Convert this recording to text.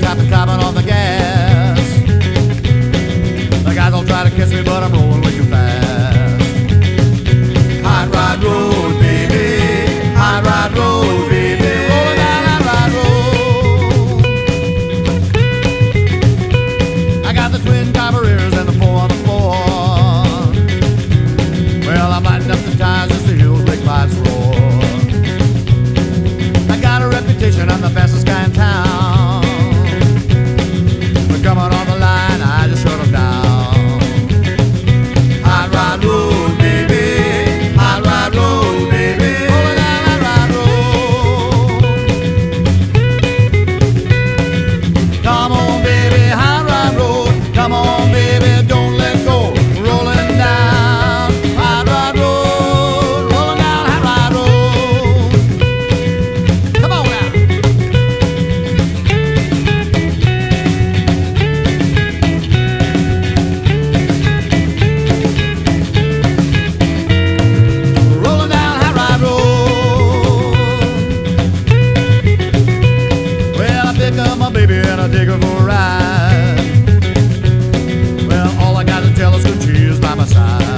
tapping on the gas. The guys all try to kiss me, but I'm rolling way too fast. Hotrod Road, baby. Hotrod Road, baby. Rolling down Hotrod Road. I got the twin carburetors and the 4x4. Well, I'm lighting up the tires as the hills make lights roar. I got a reputation, I'm the fastest guy in town. I take her for a ride. Well, all I got to tell is good she is by my side.